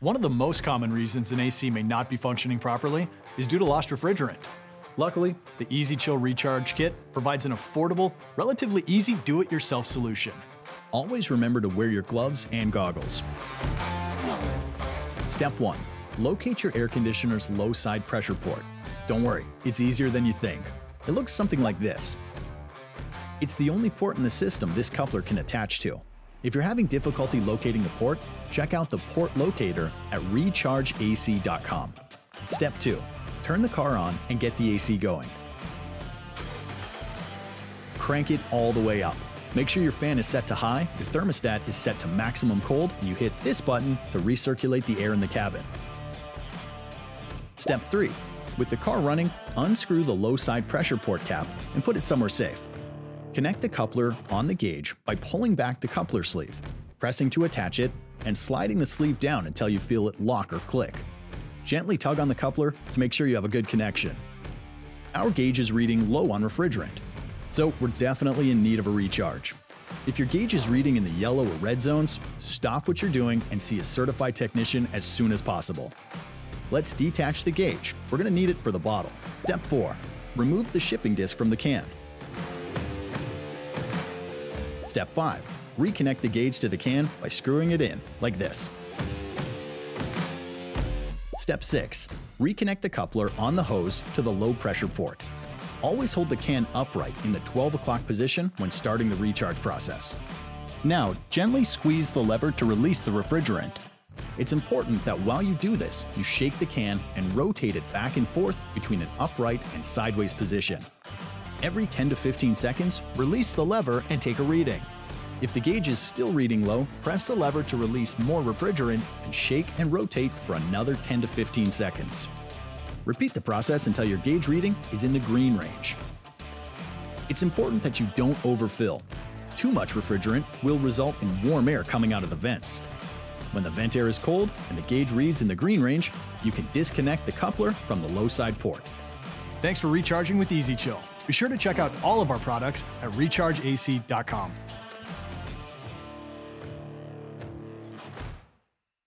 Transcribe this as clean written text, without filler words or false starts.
One of the most common reasons an AC may not be functioning properly is due to lost refrigerant. Luckily, the EZ Chill Recharge Kit provides an affordable, relatively easy do-it-yourself solution. Always remember to wear your gloves and goggles. Step 1. Locate your air conditioner's low side pressure port. Don't worry, it's easier than you think. It looks something like this. It's the only port in the system this coupler can attach to. If you're having difficulty locating the port, check out the port locator at rechargeac.com. Step 2. Turn the car on and get the AC going. Crank it all the way up. Make sure your fan is set to high, your thermostat is set to maximum cold, and you hit this button to recirculate the air in the cabin. Step 3. With the car running, unscrew the low side pressure port cap and put it somewhere safe. Connect the coupler on the gauge by pulling back the coupler sleeve, pressing to attach it, and sliding the sleeve down until you feel it lock or click. Gently tug on the coupler to make sure you have a good connection. Our gauge is reading low on refrigerant, so we're definitely in need of a recharge. If your gauge is reading in the yellow or red zones, stop what you're doing and see a certified technician as soon as possible. Let's detach the gauge. We're going to need it for the bottle. Step 4. Remove the shipping disc from the can. Step 5. Reconnect the gauge to the can by screwing it in, like this. Step 6. Reconnect the coupler on the hose to the low pressure port. Always hold the can upright in the 12 o'clock position when starting the recharge process. Now, gently squeeze the lever to release the refrigerant. It's important that while you do this, you shake the can and rotate it back and forth between an upright and sideways position. Every 10 to 15 seconds, release the lever and take a reading. If the gauge is still reading low, press the lever to release more refrigerant and shake and rotate for another 10 to 15 seconds. Repeat the process until your gauge reading is in the green range. It's important that you don't overfill. Too much refrigerant will result in warm air coming out of the vents. When the vent air is cold and the gauge reads in the green range, you can disconnect the coupler from the low side port. Thanks for recharging with EZ Chill. Be sure to check out all of our products at rechargeac.com.